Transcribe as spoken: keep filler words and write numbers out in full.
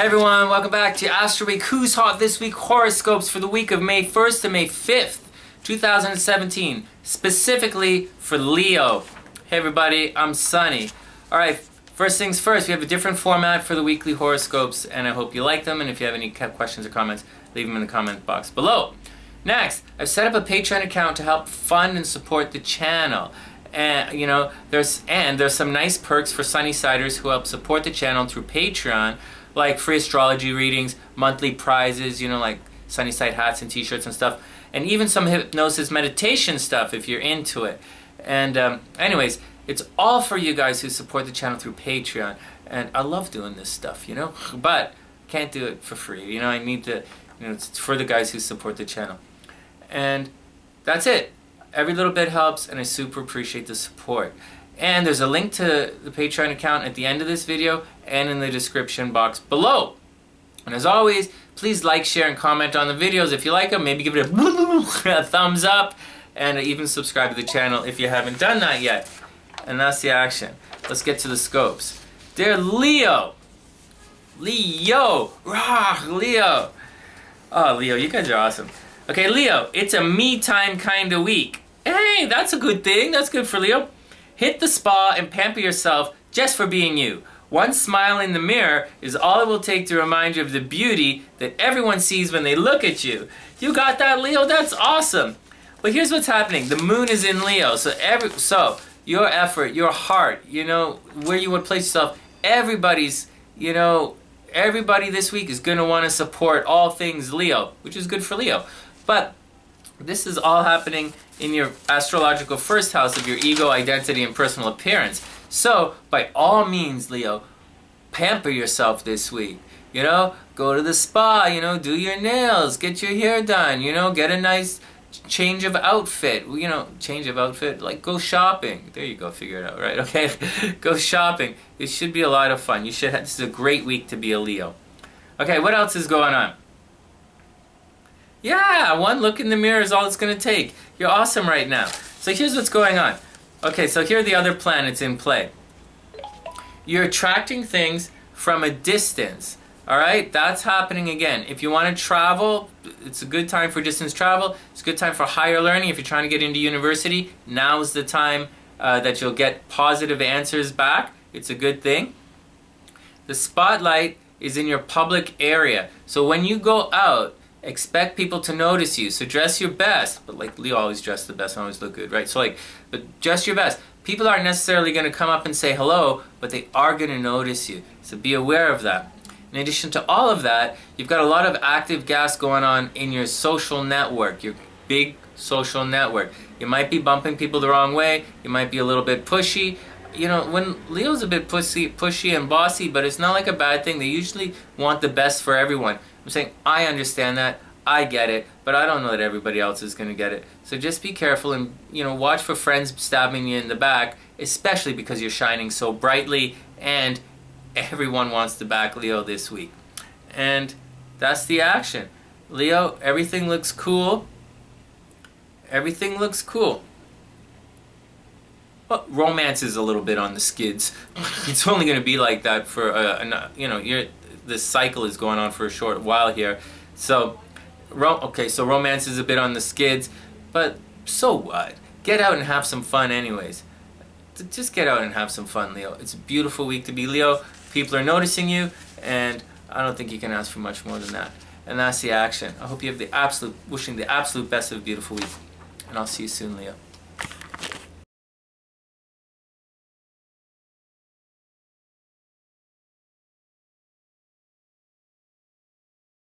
Hey everyone, welcome back to Astro Week. Who's Hot This Week horoscopes for the week of May first to May fifth, two thousand seventeen, specifically for Leo. Hey everybody, I'm Sunny. All right, first things first, we have a different format for the weekly horoscopes, and I hope you like them, and if you have any questions or comments, leave them in the comment box below. Next, I've set up a Patreon account to help fund and support the channel. And you know, there's and there's some nice perks for Sunnysiders who help support the channel through Patreon, like free astrology readings, monthly prizes, you know, like Sunnyside hats and t-shirts and stuff, and even some hypnosis meditation stuff if you're into it. And um, anyways, it's all for you guys who support the channel through Patreon. And I love doing this stuff, you know, but can't do it for free. You know, I need to, you know, it's for the guys who support the channel. And that's it. Every little bit helps, and I super appreciate the support. And there's a link to the Patreon account at the end of this video and in the description box below. And as always, please like, share, and comment on the videos if you like them. Maybe give it a, a thumbs up, and even subscribe to the channel if you haven't done that yet. And that's the action. Let's get to the scopes. Dear Leo. Leo. Rah, Leo. Oh, Leo, you guys are awesome. Okay, Leo, it's a me time kind of week. Hey, that's a good thing. That's good for Leo. Hit the spa and pamper yourself just for being you. One smile in the mirror is all it will take to remind you of the beauty that everyone sees when they look at you. You got that, Leo? That's awesome. But here's what's happening. The moon is in Leo, so every so your effort, your heart, you know, where you would place yourself, everybody's, you know, everybody this week is going to want to support all things Leo, which is good for Leo. But this is all happening in your astrological first house of your ego, identity, and personal appearance. So, by all means, Leo, pamper yourself this week. You know, go to the spa, you know, do your nails, get your hair done, you know, get a nice change of outfit. You know, change of outfit, like go shopping. There you go, figure it out, right? Okay, go shopping. It should be a lot of fun. You should have, this is a great week to be a Leo. Okay, what else is going on? Yeah, one look in the mirror is all it's going to take. You're awesome right now. So here's what's going on. Okay, so here are the other planets in play. You're attracting things from a distance. All right, that's happening again. If you want to travel, it's a good time for distance travel. It's a good time for higher learning. If you're trying to get into university, now's the time uh, that you'll get positive answers back. It's a good thing. The spotlight is in your public area. So when you go out, expect people to notice you, so dress your best. But like Leo always dress the best and always look good, right? So like, but dress your best. People aren't necessarily going to come up and say hello, but they are going to notice you. So be aware of that. In addition to all of that, you've got a lot of active gas going on in your social network, your big social network. You might be bumping people the wrong way. You might be a little bit pushy. You know, when Leo's a bit pushy, pushy and bossy, but it's not like a bad thing. They usually want the best for everyone. I'm saying, I understand that, I get it, but I don't know that everybody else is going to get it. So just be careful and, you know, watch for friends stabbing you in the back, especially because you're shining so brightly and everyone wants to back Leo this week. And that's the action. Leo, everything looks cool. Everything looks cool. Well, romance is a little bit on the skids. It's only going to be like that for, uh, you know, you're... this cycle is going on for a short while here. So, ro okay, so romance is a bit on the skids, but so what? Get out and have some fun anyways. Just get out and have some fun, Leo. It's a beautiful week to be Leo. People are noticing you, and I don't think you can ask for much more than that. And that's the action. I hope you have the absolute, wishing the absolute best of a beautiful week. And I'll see you soon, Leo.